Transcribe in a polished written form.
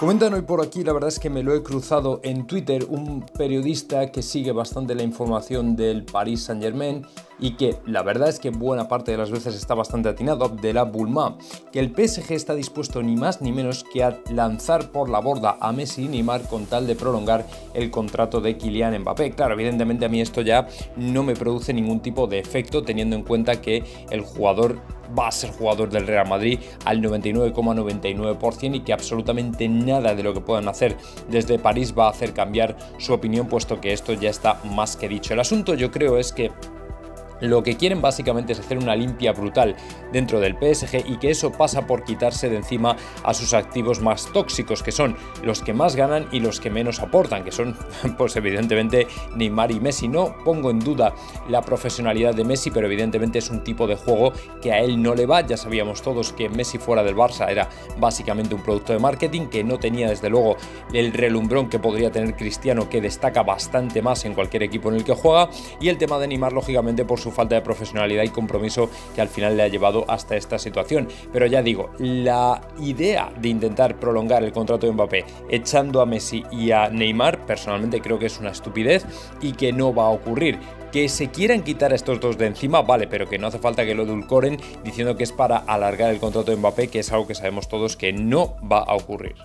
Comentan hoy por aquí, la verdad es que me lo he cruzado en Twitter, un periodista que sigue bastante la información del Paris Saint Germain y que la verdad es que buena parte de las veces está bastante atinado, de la Bulma, que el PSG está dispuesto ni más ni menos que a lanzar por la borda a Messi y Neymar con tal de prolongar el contrato de Kylian Mbappé. Claro, evidentemente a mí esto ya no me produce ningún tipo de efecto, teniendo en cuenta que el jugador va a ser jugador del Real Madrid al 99,99% y que absolutamente nada de lo que puedan hacer desde París va a hacer cambiar su opinión, puesto que esto ya está más que dicho. El asunto, yo creo, es que lo que quieren básicamente es hacer una limpia brutal dentro del PSG y que eso pasa por quitarse de encima a sus activos más tóxicos, que son los que más ganan y los que menos aportan, que son, pues evidentemente, Neymar y Messi. No pongo en duda la profesionalidad de Messi, pero evidentemente es un tipo de juego que a él no le va. Ya sabíamos todos que Messi fuera del Barça era básicamente un producto de marketing, que no tenía desde luego el relumbrón que podría tener Cristiano, que destaca bastante más en cualquier equipo en el que juega, y el tema de Neymar, lógicamente, por su falta de profesionalidad y compromiso que al final le ha llevado hasta esta situación. Pero ya digo, la idea de intentar prolongar el contrato de Mbappé echando a Messi y a Neymar, personalmente creo que es una estupidez y que no va a ocurrir. Que se quieran quitar a estos dos de encima, vale, pero que no hace falta que lo edulcoren diciendo que es para alargar el contrato de Mbappé, que es algo que sabemos todos que no va a ocurrir.